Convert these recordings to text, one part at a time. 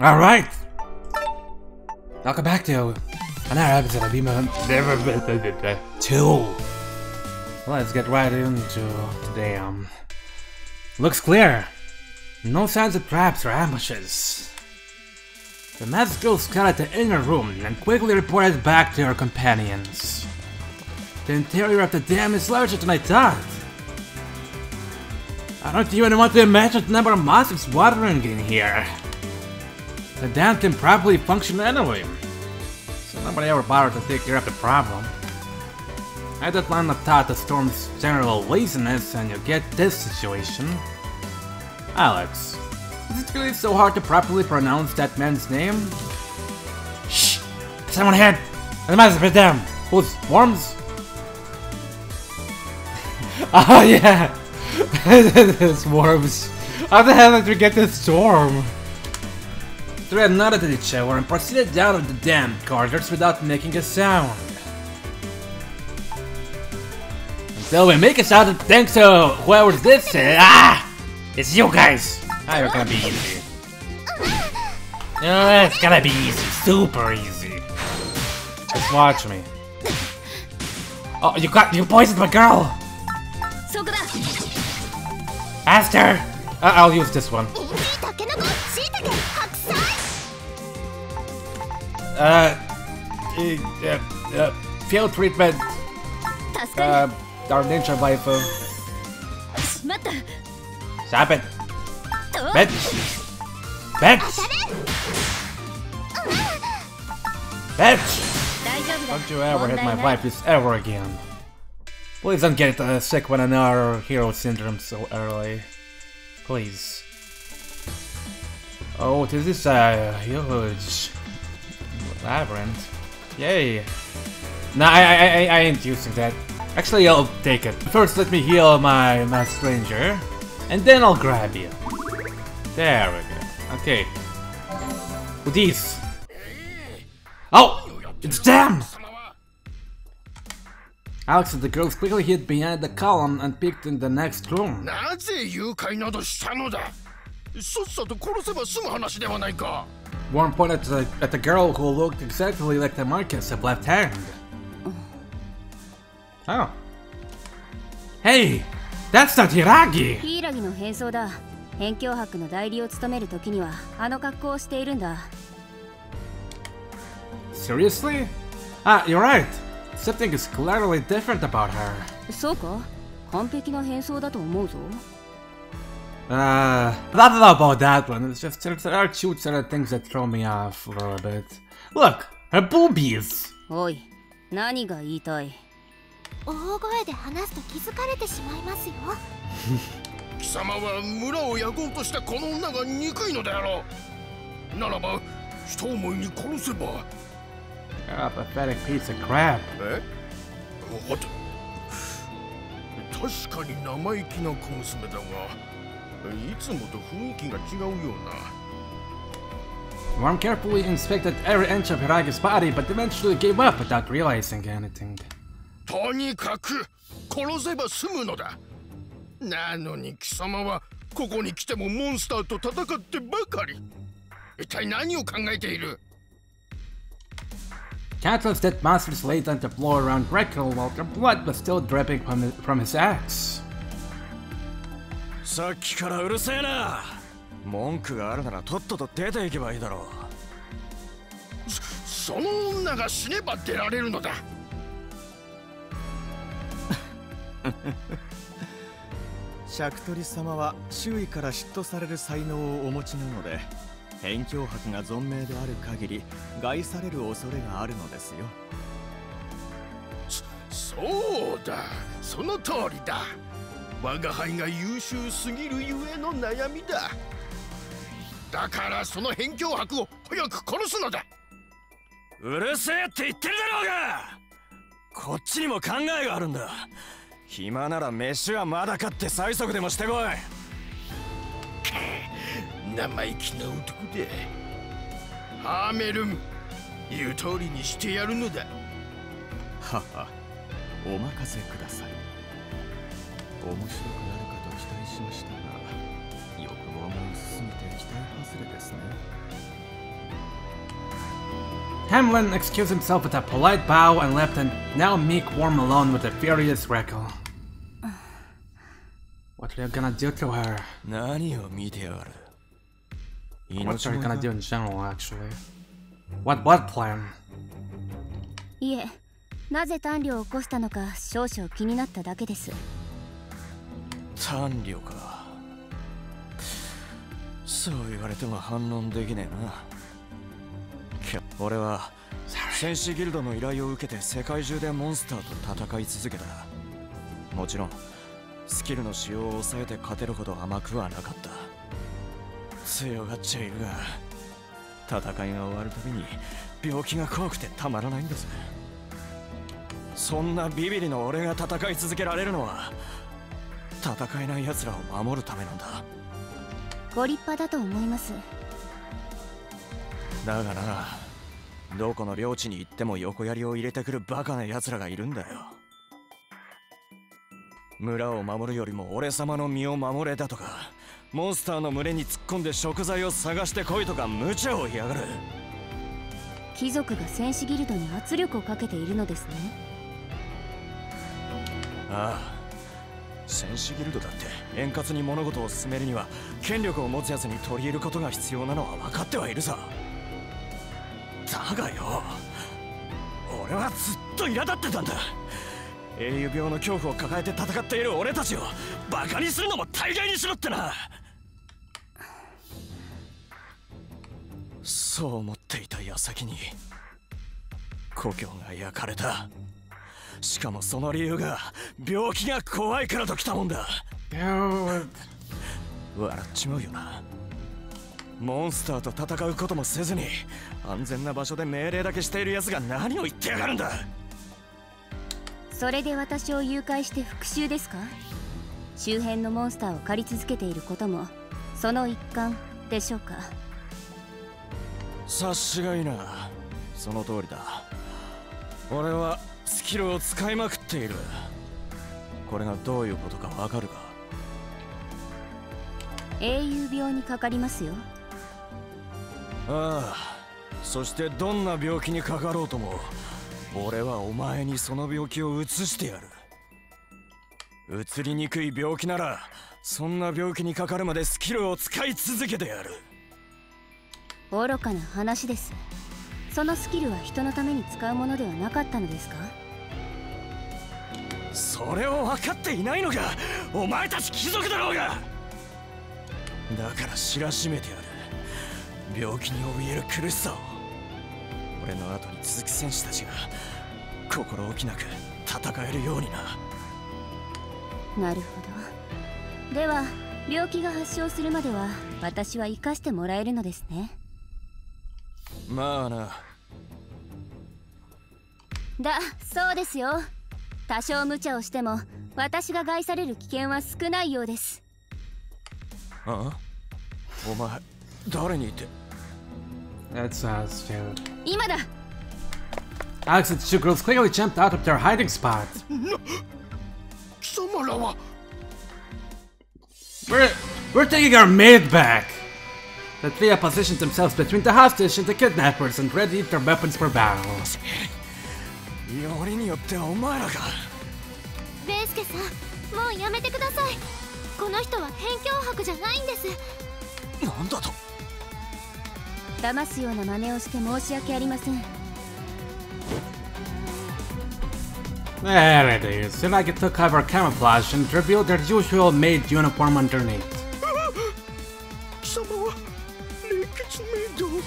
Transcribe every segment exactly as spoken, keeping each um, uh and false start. Alright! Welcome back to another episode of Never Visited two. Let's get right into today. Um, looks clear. No signs of traps or ambushes. The magical skeleton in her room and quickly reported back to her companions. The interior of the dam is larger than I thought. I don't even want to imagine the number of monsters watering in here. The dam can probably function anyway, so nobody ever bothered to take care of the problem. I just line up thought the storm's general laziness and you get this situation. Alex, is it really so hard to properly pronounce that man's name? Shh! Someone had the master of them! Who's Worms? Oh yeah! This Worms! How the hell did we get this storm? The three nodded at each other and proceeded down of the damn corridors without making a sound. Until we make a sound thanks to whoever this is. Ah! It's you guys! Ah, you're gonna be easy. Oh, it's gonna be easy. Super easy. Just watch me. Oh, you got- you poisoned my girl! Faster! Uh, I'll use this one. Uh, uh, uh, uh, field treatment. Uh, our ninja rifle. Stop it. Bitch. Bitch. Bitch. Don't you ever hit my wife's ever again. Please don't get uh, sick when another Hero Syndrome so early. Please. Oh, this is a huge labyrinth. Yay! Nah, I, I, I, I ain't using that. Actually, I'll take it. First, let me heal my, my stranger, and then I'll grab you. There we go. Okay. With these. Oh! It's them! Alex and the girls quickly hid behind the column and peeked in the next room. Worm pointed at the, at the girl who looked exactly like the Marquis of Left Hand. Oh. Hey! That's not Hiragi! Seriously? Ah, you're right. Something is clearly different about her. Uh, I don't know about that one, it's just there are two certain things that throw me off a little bit. Look! Her boobies! Oi, nani ga iitai? You're a pathetic piece of crap. Eh? What? Worm carefully inspected every inch of Hiragi's body, but eventually gave up without realizing anything. Countless dead monsters laid on the floor around Rekko while their blood was still dripping from his, from his axe. Hamlin, you told me to do it. Haha, omakase kudasai. Hamlin excused himself with a polite bow and left and now meek Worm alone with a furious Rekko. What are you gonna do to her? What are you gonna do in general, actually? What what plan? Yeah.だがな、どこの領地に行っても横槍を入れてくるバカな奴らがいるんだよ。村を守るよりも俺様の身を守れだとか、モンスターの群れに突っ込んで食材を探してこいとか無茶を言いやがる。貴族が戦士ギルドに圧力をかけているのですね。 ああ、戦士ギルドだって円滑に物事を進めるには権力を持つやつに取り入ることが必要なのは分かってはいるさ。だがよ、俺はずっと苛立ってたんだ。英雄病の恐怖を抱えて戦っている俺たちをバカにするのも大概にしろってな。そう思っていた矢先に故郷が焼かれた。 しかもその理由が病気が怖いからと来たもんだ。笑っちまうよな。モンスターと戦うこともせずに安全な場所で命令だけしているやつが何を言ってやがるんだ。それで私を誘拐して復讐ですか？周辺のモンスターを狩り続けていることもその一環でしょうか。察しがいいな。その通りだ。俺は スキルを使いまくっている。これがどういうことかわかるか？英雄病にかかりますよ。ああ、そしてどんな病気にかかろうとも俺はお前にその病気を移してやる。移りにくい病気ならそんな病気にかかるまでスキルを使い続けてやる。愚かな話です。 そのスキルは人のために使うものではなかったのですか？それを分かっていないのか、お前たち貴族だろうが。だから知らしめてやる。病気に怯える苦しさを俺の後に続く戦士たちが心置きなく戦えるようにな。なるほど。では病気が発症するまでは私は生かしてもらえるのですね。 まあな。だそうですよ。多少無茶をしても私が害される危険は少ないようです。ああ、お前誰に言って。 That's us, dude. 今だ。 Alex and two girls quickly jumped out of their hiding spot. 貴様らは。 We're we're taking our maid back. The three positioned themselves between the hostage and the kidnappers and readied their weapons for battle. There it is. Hiragi took off her camouflage and revealed their usual maid uniform underneath. Dude,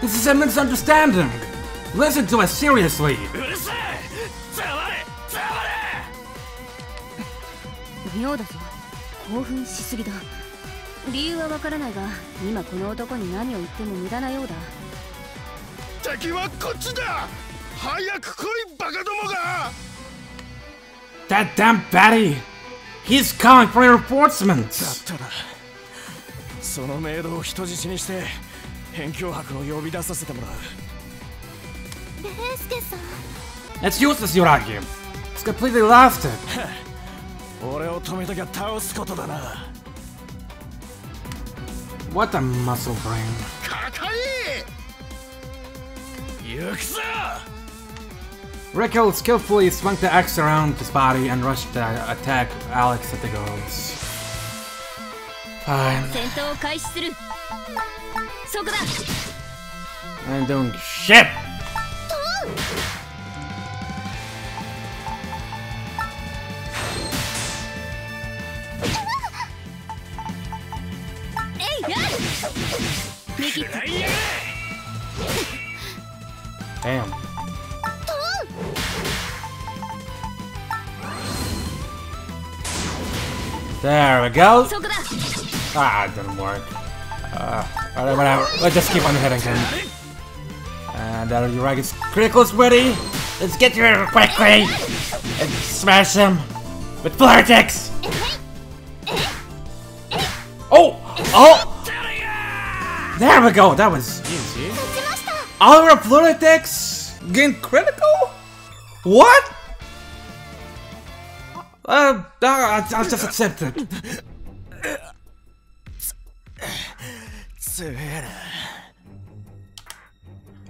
this is a misunderstanding. Listen to us seriously. That damn Batty! He's coming for reinforcements! Let's use this Hiragi! It's completely laughed at! What a muscle brain! Rekko skillfully swung the axe around his body and rushed to attack Alex at the girls. Fine. I'm doing shit! Damn. There we go. Ah, it didn't work. Uh, whatever, whatever. Let's just keep on hitting him. And that Yuragi's critical's ready. Let's get here quickly and smash him with vortex. Oh, oh! There we go. That was easy. All our vortex gain critical. What? Uh, I'll, I'll just accept it.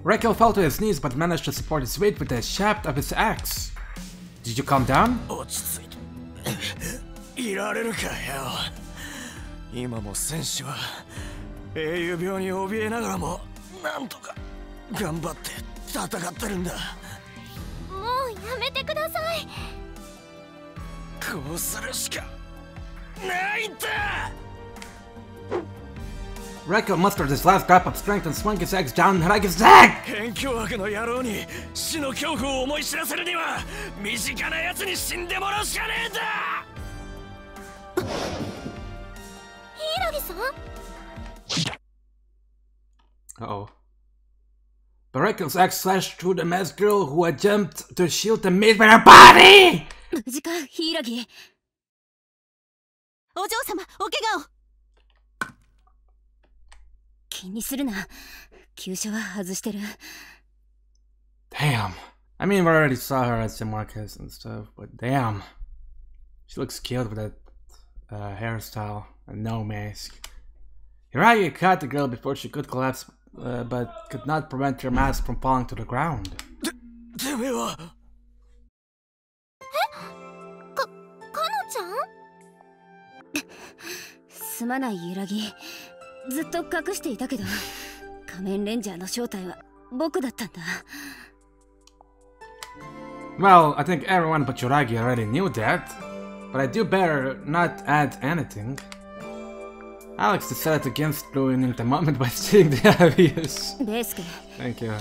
Rekko fell to his knees but managed to support his weight with the shaft of his axe. Did you calm down? Rekko mustered his last drop of strength and swung his axe down Hiragi's neck! Uh-oh. But Rekko's axe slashed through the masked girl who had jumped to shield the maid with her body! Damn. I mean, we already saw her at Saint Marcus and stuff, but damn. She looks killed with that uh, hairstyle and no mask. Hiragi caught the girl before she could collapse, uh, but could not prevent her mask from falling to the ground. Well, I think everyone but Hiragi already knew that, but I do better not add anything. Alex decided against ruining the moment by seeing the obvious. Thank you. But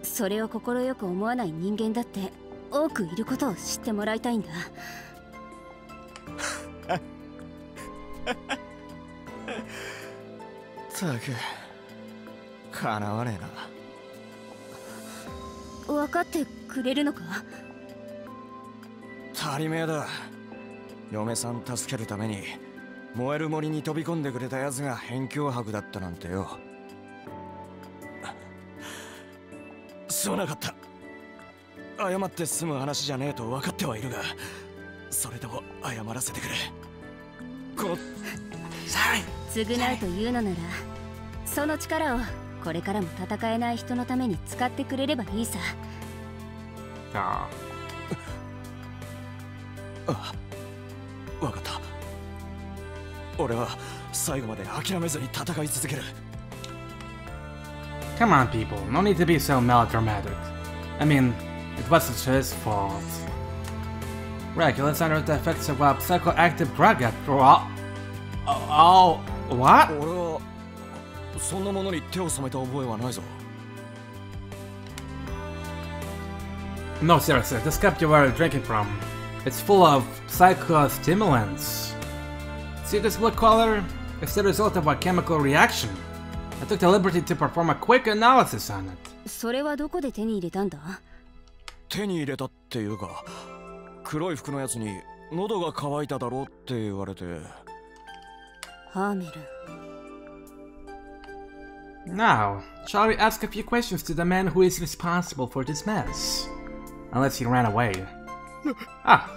すまなかった。謝って済む話じゃねえと分かってはいるが、それでも謝らせてくれ。こ、償うというのなら、その力をこれからも戦えない人のために使ってくれればいいさ。ああ。分かった。俺は最後まで諦めずに戦い続ける。 Come on, people, no need to be so melodramatic. I mean, it wasn't his fault. Rekko is under the effects of a psychoactive drug after all. Oh, oh, what? No, seriously, this cup you were drinking from. It's full of psychostimulants. See this blood color? It's the result of a chemical reaction. I took the liberty to perform a quick analysis on it. それはどこで手に入れたんだ? 手に入れたっていうか、黒い服のやつに喉が渇いただろうって言われて。ハーメル。 Now, shall we ask a few questions to the man who is responsible for this mess? Unless he ran away. Ah.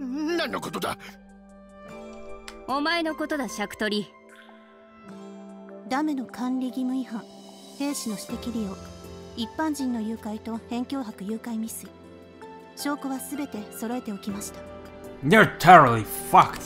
You're thoroughly fucked.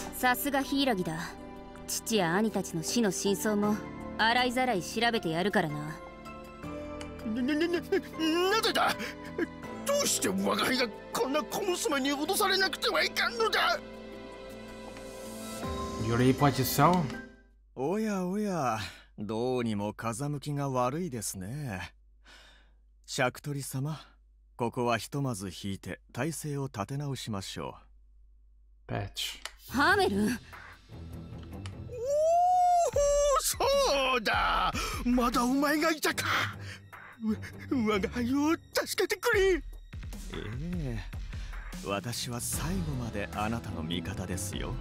You reap what you sow? Oh, yeah, oh, yeah. Do ni mo kazamuki ga warui desu ne. Shakutori sama, koko wa hitomazu hiite taisei wo tatenaoshi shimashou. Patch. Hamel. Ooh, so da. Mada omae ga ita ka. Wagarai wo tasukete kure. Eh. Watashi wa saigo made anata no mikata desu yo.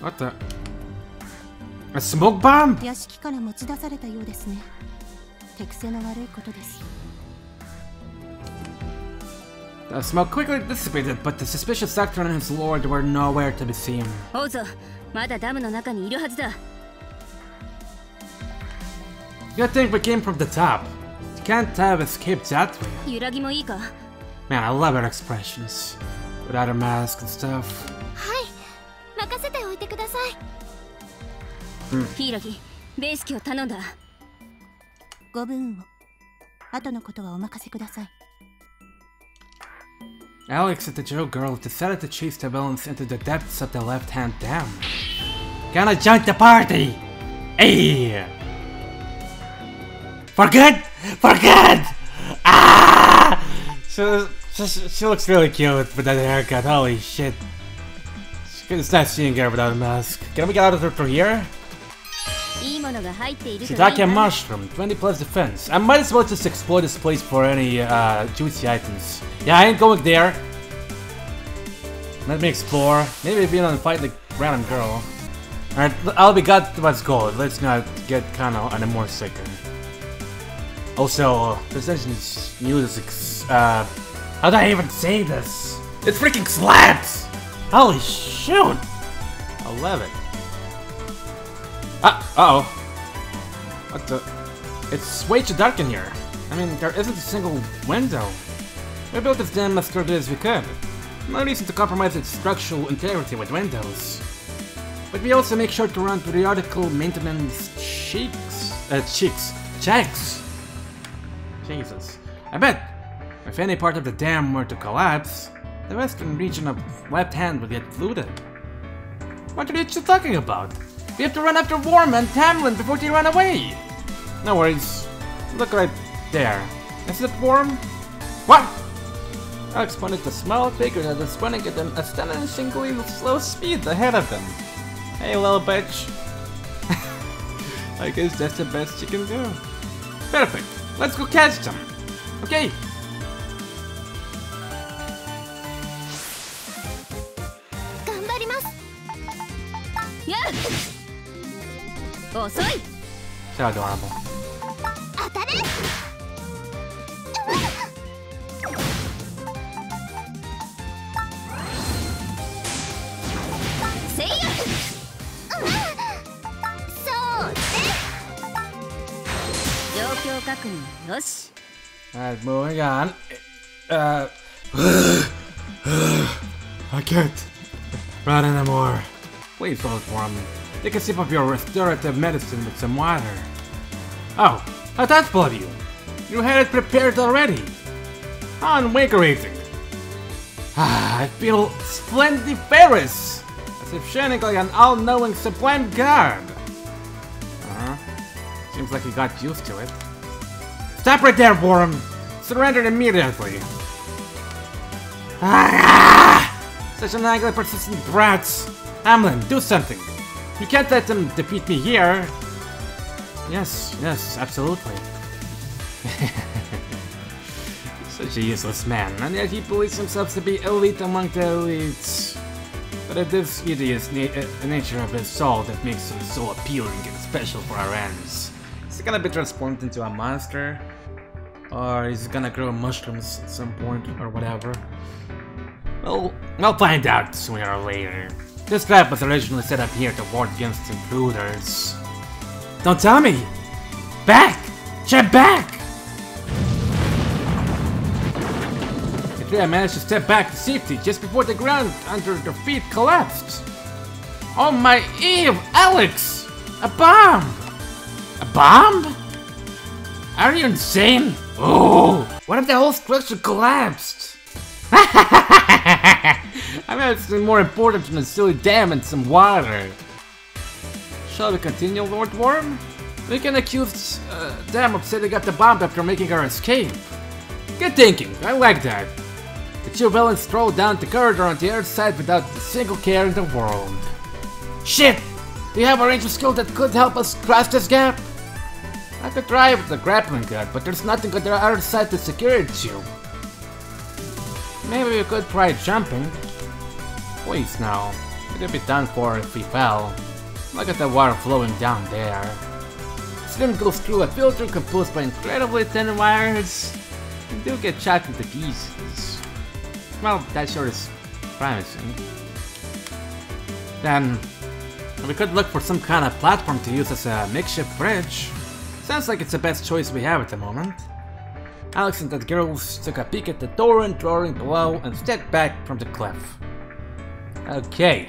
What the? A smoke bomb? The smoke quickly dissipated, but the suspicious Zachtra and his lord were nowhere to be seen. Good thing we came from the top. You can't have escaped that way. Man, I love her expressions. Without a mask and stuff. Hmm. Alex and the Joe girl decided to chase the villains into the depths of the Left Hand Dam. Gonna join the party! Hey! For good? For good! Ah! So, She, she looks really cute with that haircut, holy shit. It's not seeing her without a mask. Can we get out of her through here? Shiitake mushroom, twenty plus defense. I might as well just explore this place for any uh, juicy items. Yeah, I ain't going there. Let me explore. Maybe we don't fight the random girl. Alright, I'll be got what's gold. Let's not get Kano anymore sicker. Also, this engine's music is... Uh, how did I even say this? It freaking slaps! Holy shoot! I love it. Ah, uh oh. What the? It's way too dark in here. I mean, there isn't a single window. We built this dam as quickly as we could. No reason to compromise its structural integrity with windows. But we also make sure to run periodical maintenance cheeks. Uh, cheeks. Checks! Jesus. I bet! If any part of the dam were to collapse, the western region of Left Hand would get flooded. What are you talking about? We have to run after Worm and Hamlin before they run away! No worries. Look right there. Is it Worm? What? Alex pointed to a small figure that was running at an astonishingly slow speed ahead of them. Hey, little bitch. I guess that's the best you can do. Perfect. Let's go catch them. Okay. So adorable. Alright, moving on. Uh, I can't run anymore. Please hold for me. Take a sip of your restorative medicine with some water. Oh, how'd that bother you? You had it prepared already. Unwakerating. Ah, I feel splendiferous. As if shining like an all-knowing sublime god. Uh-huh. Seems like he got used to it. Stop right there, Worm. Surrendered immediately. Ah, such an angry, persistent brats. Hamlin, do something. You can't let them defeat me here. Yes, yes, absolutely. Such a useless man, and yet he believes himself to be elite among the elites. But it is the hideous na uh, nature of his soul that makes him so appealing and special for our ends. Is he gonna be transformed into a monster? Or is he gonna grow mushrooms at some point, or whatever? Well, we'll find out sooner or later. This trap was originally set up here to ward against intruders. Don't tell me! Back! Step back! I managed to step back to safety just before the ground under their feet collapsed. Oh my Eve, Alex! A bomb! A bomb? Are you insane? Oh! What if the whole structure collapsed? I mean, it's more important than a silly dam and some water. Shall we continue, Lord Worm? We can accuse uh, them of setting up the bomb after making our escape. Good thinking, I like that. The two villains strolled down the corridor on the other side without a single care in the world. Shit! Do you have a ranger skill that could help us cross this gap? I could try with the grappling gun, but there's nothing on the other side to secure it to. Maybe we could try jumping. Please now. It'd be done for if we fell. Look at the water flowing down there. The stream goes through a filter composed by incredibly thin wires. You do get shot into pieces. Well, that sure is promising. Then, we could look for some kind of platform to use as a makeshift bridge. Sounds like it's the best choice we have at the moment. Alex and the girls took a peek at the door and drawing below and stepped back from the cliff. Okay.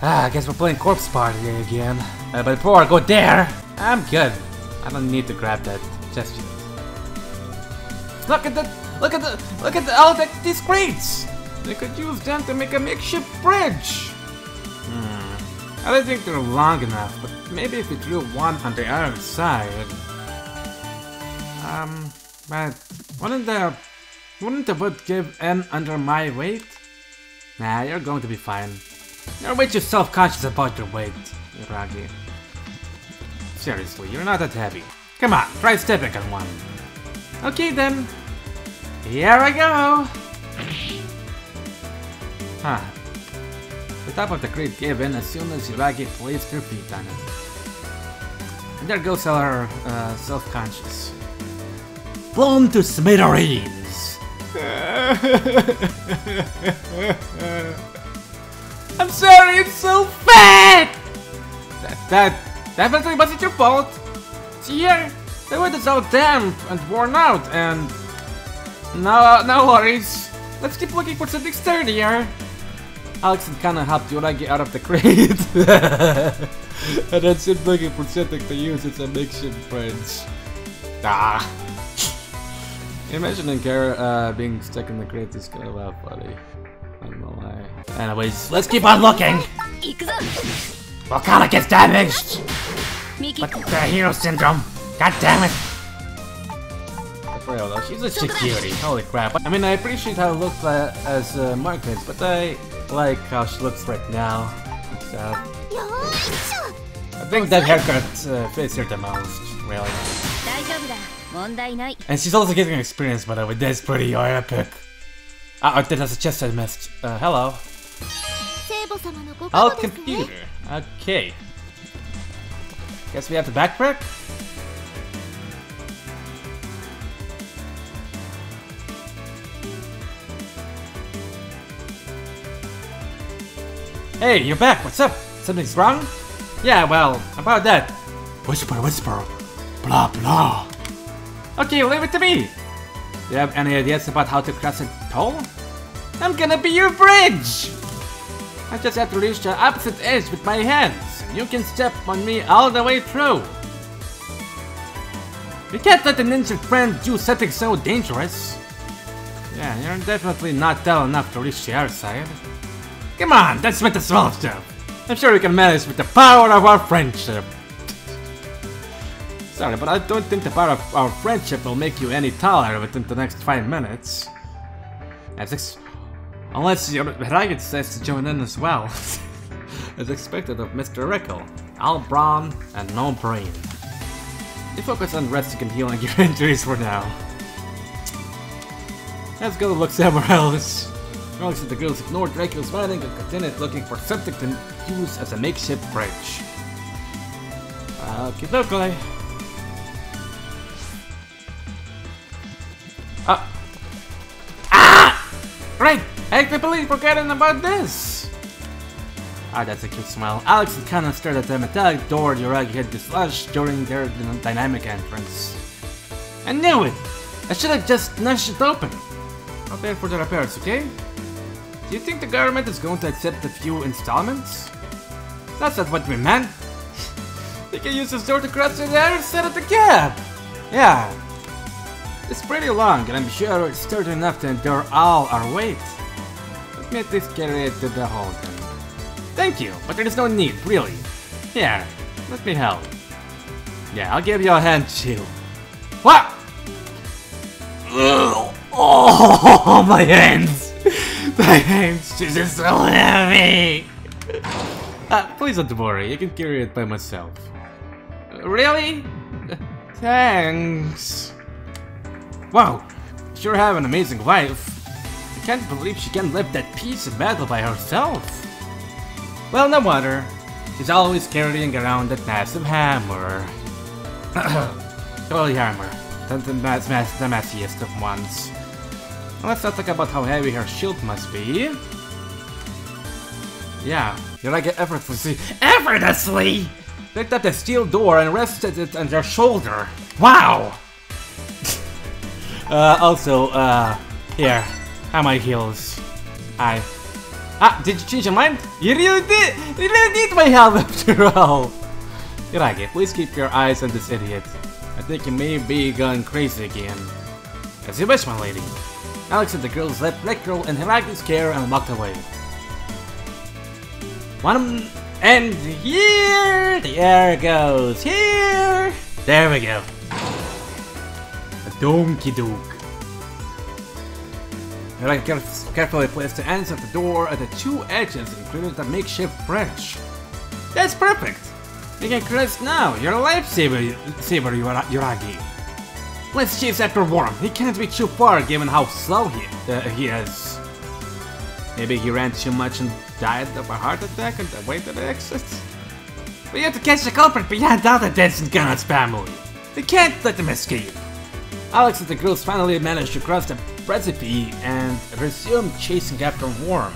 Ah, I guess we're playing Corpse Party again. Uh, but before I go there, I'm good. I don't need to grab that just yet. Look at the... Look at the, look at the, all the, these crates! They could use them to make a makeshift bridge! Hmm, I don't think they're long enough, but maybe if we drew one on the other side... Um, but wouldn't the, wouldn't the wood give in under my weight? Nah, you're going to be fine. You're way too self-conscious about your weight, Hiragi. Seriously, you're not that heavy. Come on, try stepping on one. Okay then. Here I go! Huh. The top of the crate gave in as soon as Hiragi placed her feet on it. And there goes our uh, self-conscious. Blown to smithereens! I'm sorry, it's so fat! That, that definitely wasn't your fault! See here? The wood is all damp and worn out and... No, no worries. Let's keep looking for something sturdier. Alex and Kano helped Hiragi out of the crate. And then keep looking for something to use as a makeshift bridge. Ah. Imagining her uh, being stuck in the crate is kind of uh, funny. I'm not lying. Anyways, let's keep on looking. Well, Kano gets damaged. But the Hero Syndrome. God damn it. Though. She's such a cutie, holy crap. I mean, I appreciate how it looks uh, as uh, Marquis, but I like how she looks right now. So, I think that haircut uh, fits her the most, really. And she's also getting experience, by the way, that's pretty epic. Ah, uh, that has a chest I missed. Uh, hello. Old computer. Okay. Guess we have the backpack? Hey, you're back, what's up? Something's wrong? Yeah, well, about that. Whisper, whisper, blah, blah. Okay, leave it to me. Do you have any ideas about how to cross a toll? I'm gonna be your bridge! I just have to reach the opposite edge with my hands, and you can step on me all the way through. We can't let an injured friend do something so dangerous. Yeah, you're definitely not tall enough to reach the other side. Come on, that's with the small stuff. I'm sure we can manage with the power of our friendship. Sorry, but I don't think the bar of our friendship will make you any taller within the next five minutes. I have six... Unless your Hiragi decides to join in as well. As expected of Mister Rekko. All brawn and no brain. You focus on resting and healing your injuries for now. Let's go look somewhere else. Alex and the girls ignored Rekko's warning and continued looking for something to use as a makeshift bridge. Okay, locally. Ah! Ah! Right! I completely forgotten about this! Ah, that's a cute smile. Alex and Kano stared at the metallic door Hiragi had dislodged during their dynamic entrance. I knew it! I should have just nudged it open! I'll pay for the repairs, okay? Do you think the government is going to accept a few installments? That's not what we meant! They can use this door to cross through there instead of the cab! Yeah. It's pretty long, and I'm sure it's sturdy enough to endure all our weight. Let me at least carry it to the hole then. Thank you, but there is no need, really. Yeah, let me help. Yeah, I'll give you a hand, too. What? Ugh. Oh, my hands! My hands, this is so heavy! Uh, please don't worry, I can carry it by myself. Uh, really? Thanks. Wow, sure have an amazing wife. I can't believe she can live that piece of battle by herself. Well, no wonder. She's always carrying around that massive hammer. Holy hammer. That's the, mass, mass, the messiest of ones. Well, let's not talk about how heavy her shield must be. Yeah, Hiragi effortlessly, effortlessly picked up the steel door and rested it on their shoulder. Wow! uh, also, uh, here, have my heels. I... Ah, did you change your mind? You really did! You really need my help after all! Hiragi, please keep your eyes on this idiot. I think he may be going crazy again. As you wish, my lady. Alex and the girls left Rekko in Hiragi's care and walked away. One, and here, the air goes here. There we go. A donkey duke. And I carefully placed the ends of the door at the two edges and created a makeshift bridge. That's perfect. You can cross now. You're a lifesaver, saver, Hiragi. Let's chase after Worm. He can't be too far given how slow he uh, he is. Maybe he ran too much and died of a heart attack on the way to the exit? We have to catch the culprit beyond all the dents in Kano's family. We can't let them escape. Alex and the girls finally managed to cross the precipice and resumed chasing after Worm.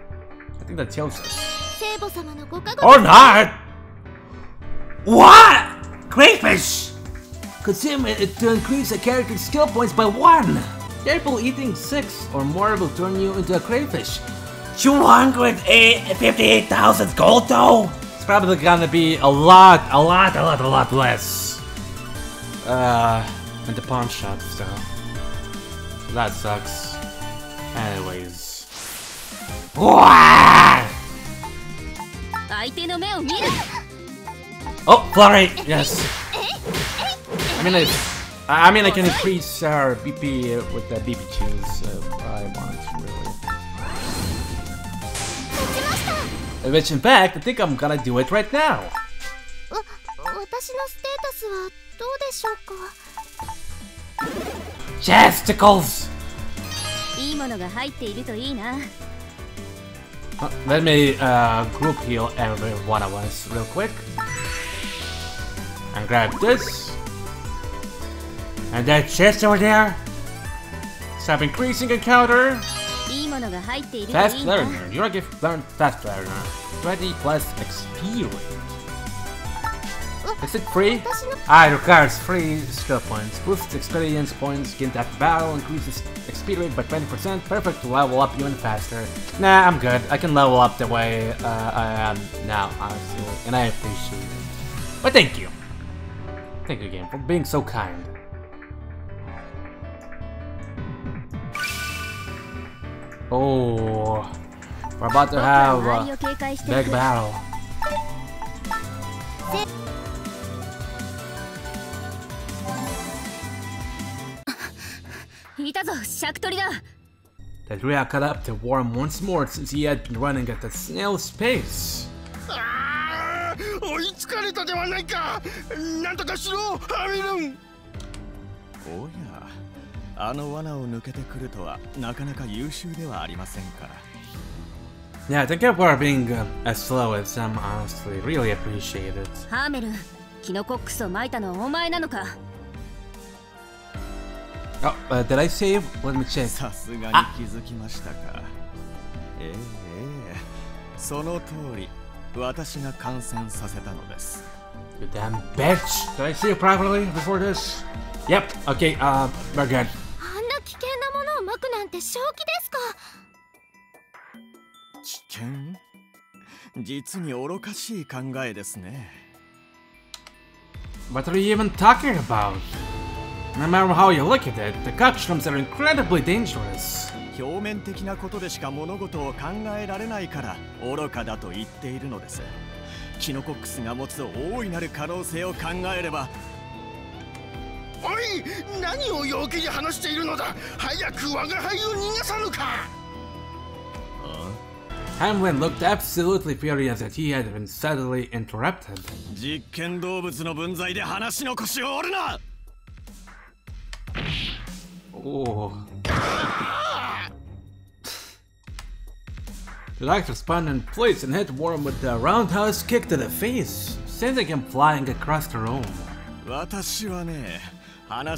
I think that tells us. Or not! What? Crayfish! Consume it to increase a character's skill points by one! Careful eating six or more will turn you into a crayfish. two hundred fifty-eight thousand gold though? It's probably gonna be a lot, a lot, a lot, a lot less. Uh, and the pawn shop, so. That sucks. Anyways. Oh, flurry! Yes. I mean, it's. I mean, I can increase our B P with the B P chains if I want, really. Which, in fact, I think I'm gonna do it right now. Chesticles! Uh, let me uh, group heal every one of us real quick. And grab this. And that chest over there? Stop increasing encounter. Fast learner. You're a gift learned fast learner. twenty plus experience. Is it free? Ah, it requires free skill points. Boosts experience points gained after battle, increases experience by twenty percent. Perfect to level up even faster. Nah, I'm good. I can level up the way uh, I am now, honestly. And I appreciate it. But thank you. Thank you again for being so kind. Oh, we're about to have a big battle. The trio caught up to Worm once more since he had been running at a snail's pace. Oh yeah. あの罠を抜けてくるとはなかなか優秀ではありませんから。 Yeah, the gap for being uh, as slow as some honestly really appreciate it. Hamlin, Kinokoksu maita no omae nanoka? Oh, uh, did I save? Let me check. Ah. You damn bitch! Did I save properly before this? Yep, okay, uh, we're good. What are you even talking about? No matter how you look at it, the cut shrooms are incredibly dangerous. Hamlin looked absolutely furious that he had been suddenly interrupted. Oh. The doctor spun in place and hit Worm with a roundhouse kick to the face, sending him flying across the room. And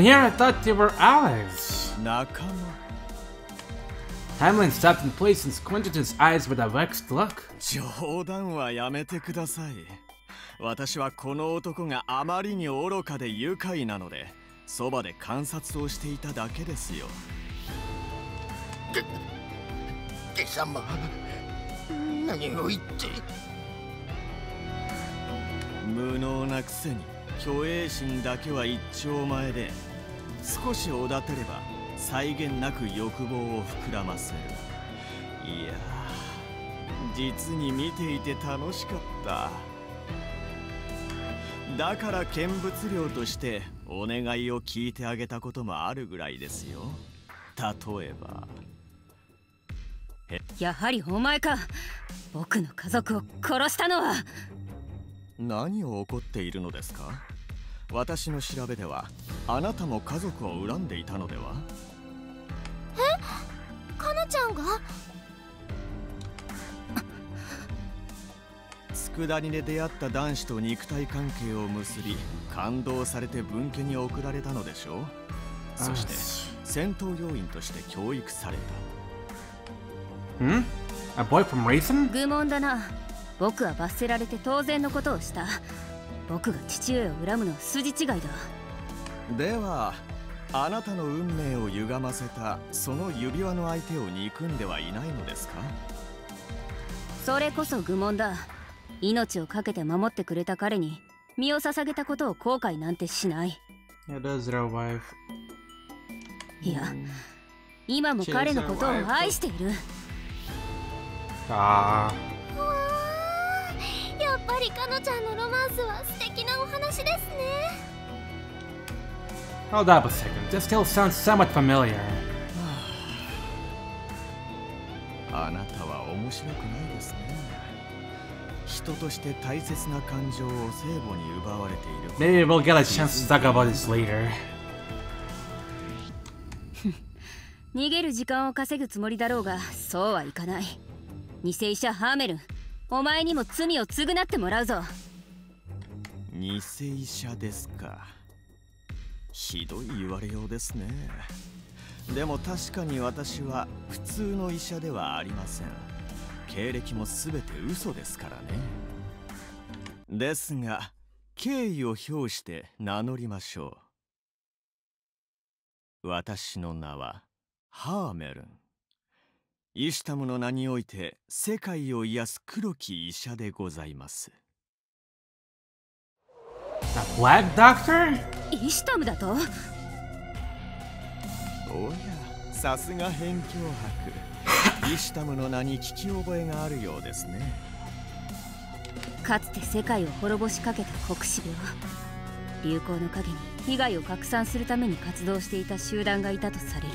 here I thought they were allies. Hamlin stopped in place and squinted his eyes with a vexed look. Hmm? A boy from Raisin? It is their wife. Ah. Hold up a second, this still sounds somewhat familiar. Maybe we'll get a chance to talk about this later. 医師たもの名において世界を癒す黒き医者でございます。 The Black Doctor? イシタムだと。おや、さすが辺境博。イシタムの名に聞き覚えがあるようですね。かつて世界を滅ぼしかけた黒死病。流行の陰に被害を拡散するために活動していた集団がいたとされる。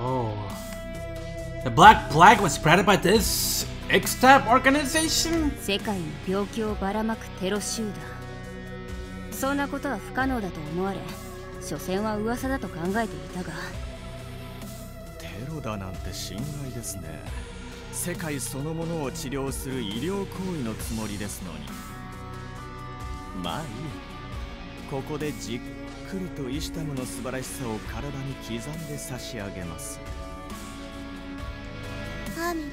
Oh. The Black Plague was spread by this エックスタップ organization? 世界の病気をばらまくテロ集団。 そんなことは不可能だと思われ、所詮は噂だと考えていたが。テロだなんて心外ですね。世界そのものを治療する医療行為のつもりですのに。まあいい。ここでじっくりとイシタムの素晴らしさを体に刻んで差し上げます。アミゴ。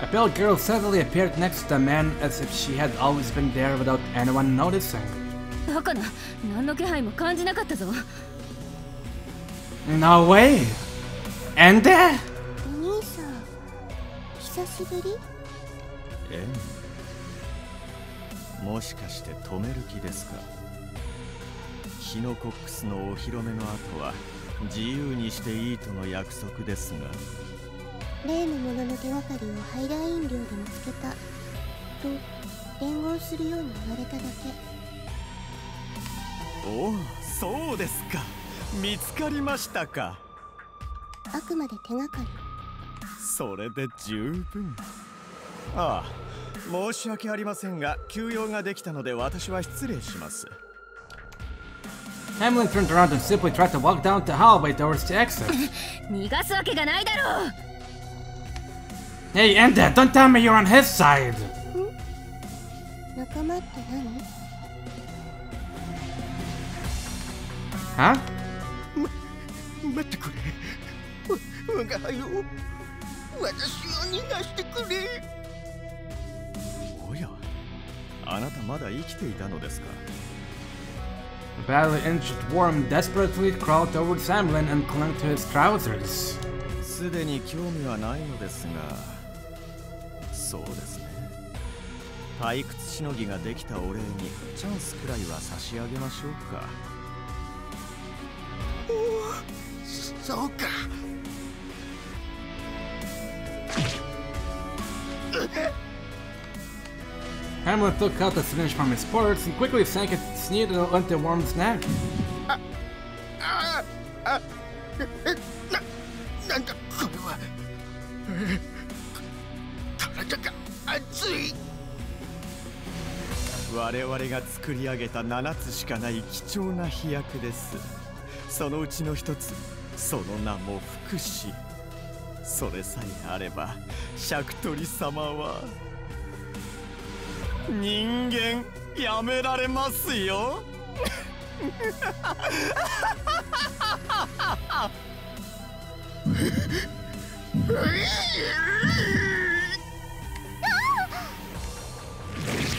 おや。 A pale girl suddenly appeared next to the man as if she had always been there without anyone noticing. No way! And there? Eh? 例のものの手がかりをハイライン寮で見つけたと伝言するように言われただけ。おお、そうですか。見つかりましたか。あくまで手がかり。それで十分。ああ、申し訳ありませんが休養ができたので私は失礼します。 Hamlin turned around and simply tried to walk down the hallway towards the exit. 逃がすわけがないだろう。 Hey, Enda, don't tell me you're on his side! Huh? The badly injured Worm desperately crawled towards Hamlin and clung to his trousers. そうですね。退屈しのぎができたお礼にチャンスくらいは差し上げましょうか。お、そうか。Hamlin took out the syringe from his purse and quickly sank it needle onto Worm's neck. あ、あ、あ、な、なんだこれは。 我々が作り上げた七つしかない貴重な飛躍です。そのうちの一つ、その名も福祉。それさえあれば、釈鳥様は人間やめられますよ。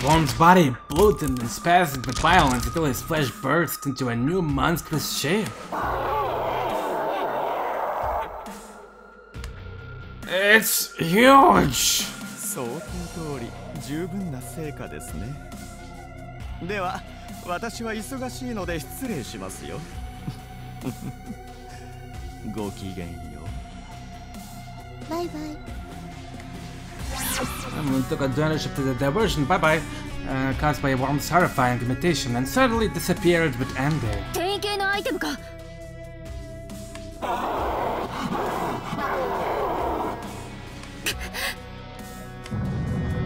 Worm's body bloated and spasmed with violence until his flesh burst into a new monstrous shape. It's huge! 想定通り十分な成果ですね。では、私は忙しいので失礼しますよ。ごきげんよう。バイバイ。 Hamlin took advantage of the diversion, bye bye, uh, caused by Worm's horrifying imitation, and suddenly disappeared with Ender.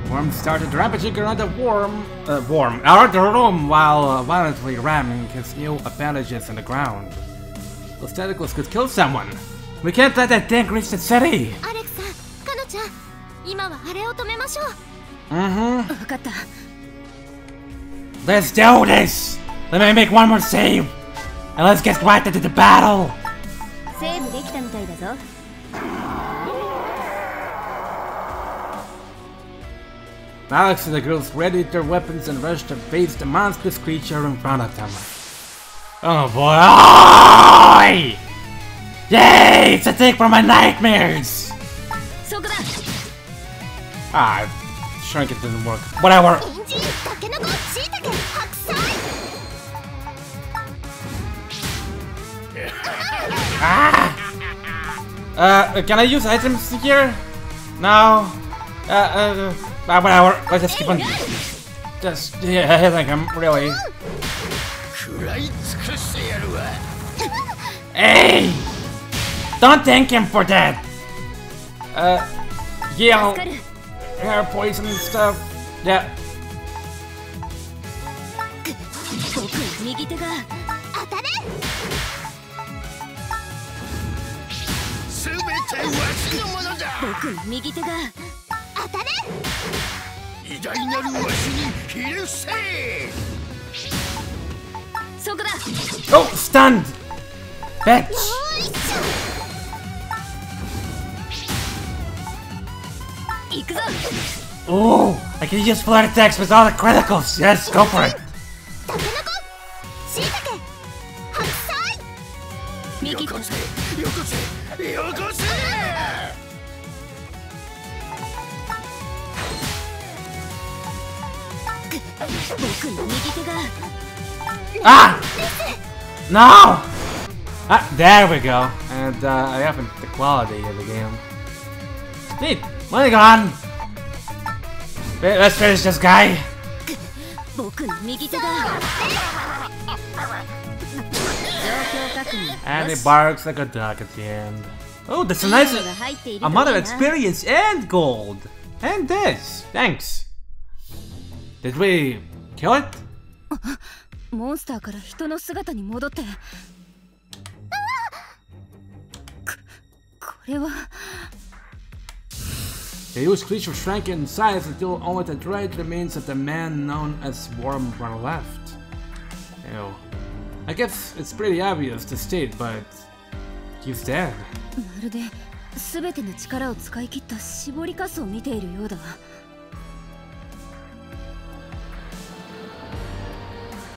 Worm started rampaging around the worm, uh, worm, around the room while uh, violently ramming his new appendages in the ground. Those tentacles could kill someone. We can't let that thing reach the city. Alex, Kano-chan. Mm-hmm. Let's do this! Let me make one more save! And let's get right into the battle! Alex and the girls readied their weapons and rushed to face the monstrous creature in front of them. Oh boy. Oh! Yay! It's a thing for my nightmares! Ah, shrinking didn't work. Whatever! Ah! Uh, can I use items here? No. Uh, uh, uh whatever. Let's just keep on. Just, yeah, I think I'm really. Hey! Don't thank him for that! Uh, yell, hair poison and stuff. Yeah. Oh, stunned! Bitch! Oh, I can use flare attacks with all the criticals. Yes, go for it. Ah! No! Ah, there we go. And uh, I haven't the quality of the game. Neat. Money gone. Wait, let's finish this guy. And he barks like a dog at the end. Oh, that's a nice amount of experience and gold. And this. Thanks. Did we kill it? The huge creature shrank in size until only the dried remains of the man known as Worm were left. Ew. I guess it's pretty obvious to state, but he's dead.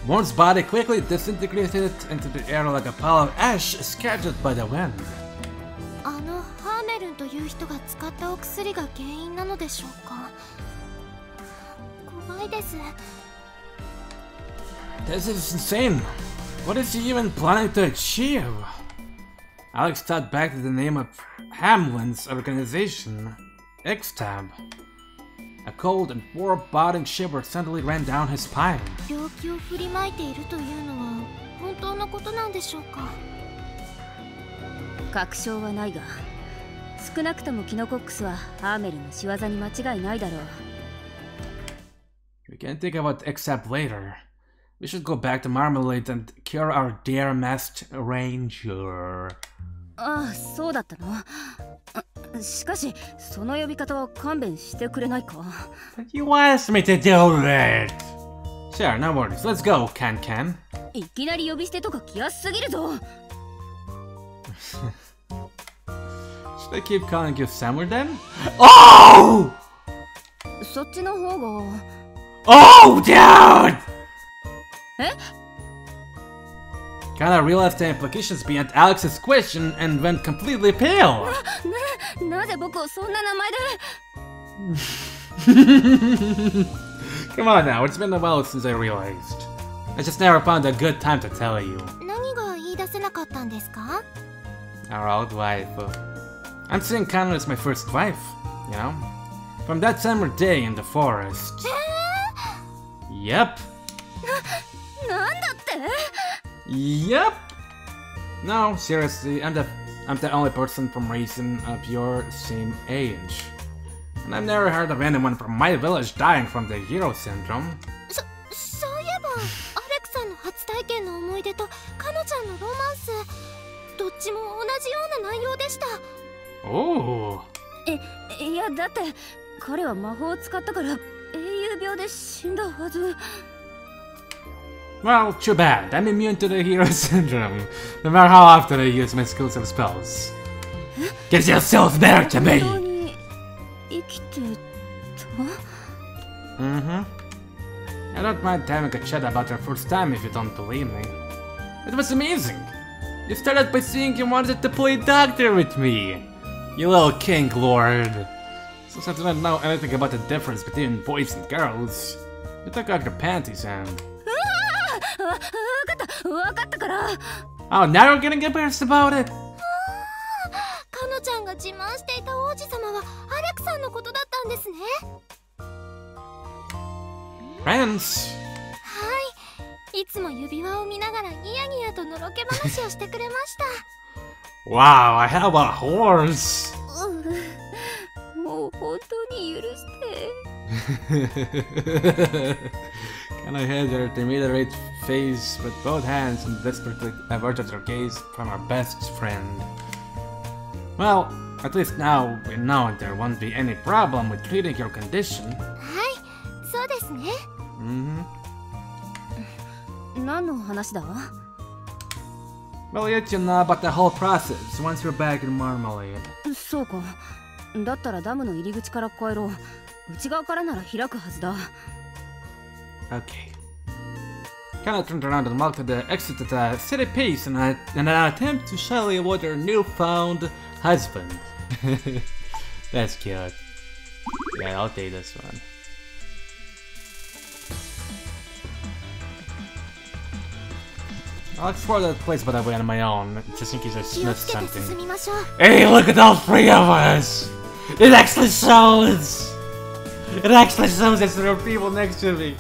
Worm's body quickly disintegrated into the air like a pile of ash scattered by the wind. This is insane. What is he even planning to achieve? Alex thought back to the name of Hamlin's organization, X TAP. A cold and war-boding shiver suddenly ran down his spine. We can think about X TAP later. We should go back to Marmalade and cure our dear masked ranger. Ah, so that you asked me to do that! Sure, no worries. Let's go, Can-Can. Should I keep calling you Samuel then? Oh! Oh, dude! Eh? Kano realized the implications beyond Alex's question and went completely pale. Come on now, it's been a while since I realized. I just never found a good time to tell you. Our old wife. I'm seeing Kano as my first wife, you know? From that summer day in the forest. Yep. Yep. No, seriously, I'm the I'm the only person from Raisin of your same age, and I've never heard of anyone from my village dying from the Hero Syndrome. So, so oh. Well, too bad. I'm immune to the Hero Syndrome, no matter how often I use my skills and spells. Get yourself better to me! Mm-hmm. I don't mind having a chat about your first time if you don't believe me. It was amazing! You started by saying you wanted to play doctor with me! You little kink lord! Since I do not know anything about the difference between boys and girls, you took out your panties and... Oh, now you're getting embarrassed about it! Friends! Wow, I have a horse! Kano held her demurred face with both hands and desperately averted her gaze from her best friend. Well, at least now we know there won't be any problem with treating your condition. Mm-hmm. Well, yet you know about the whole process once you're back in Marmalade. Okay. Kano turned around and walked to the exit at a city pace in, a, in an attempt to shyly avoid her newfound husband. That's cute. Yeah, I'll take this one. I'll explore that place by the way on my own, just in case I sniff something. Hey, look at all three of us! It actually shows! It actually shows that there are people next to me!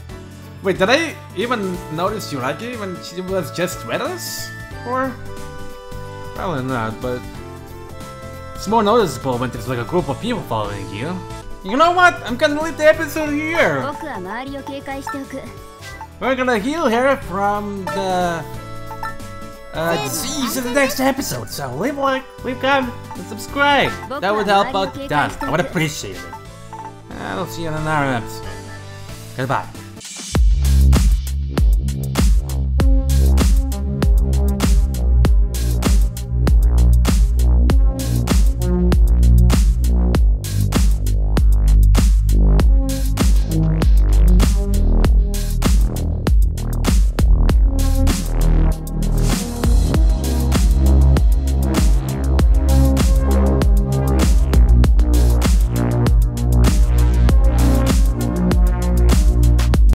Wait, did I even notice Hiragi when she was just with us? Or? Probably not, but... It's more noticeable when there's like a group of people following you. You know what? I'm gonna leave the episode here! We're gonna heal her from the... Uh, see you in the next episode, so leave a like, leave a comment, and subscribe! That would help out the done. I would appreciate it. I'll see you in another episode. Goodbye.